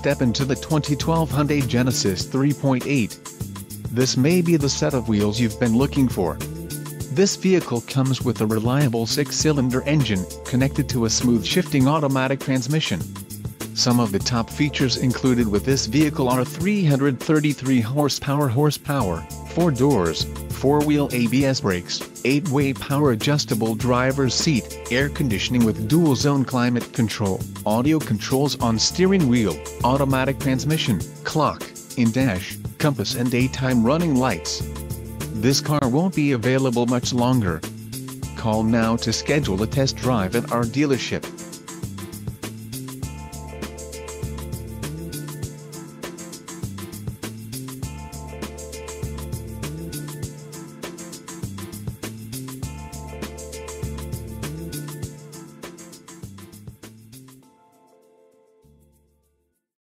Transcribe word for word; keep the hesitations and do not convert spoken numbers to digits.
step into the twenty twelve Hyundai Genesis three point eight. This may be the set of wheels you've been looking for. This vehicle comes with a reliable six-cylinder engine, connected to a smooth shifting automatic transmission. Some of the top features included with this vehicle are three hundred thirty-three horsepower horsepower, four doors, four-wheel A B S brakes, eight-way power adjustable driver's seat, air conditioning with dual-zone climate control, audio controls on steering wheel, automatic transmission, clock, in-dash, compass and daytime running lights. This car won't be available much longer. Call now to schedule a test drive at our dealership.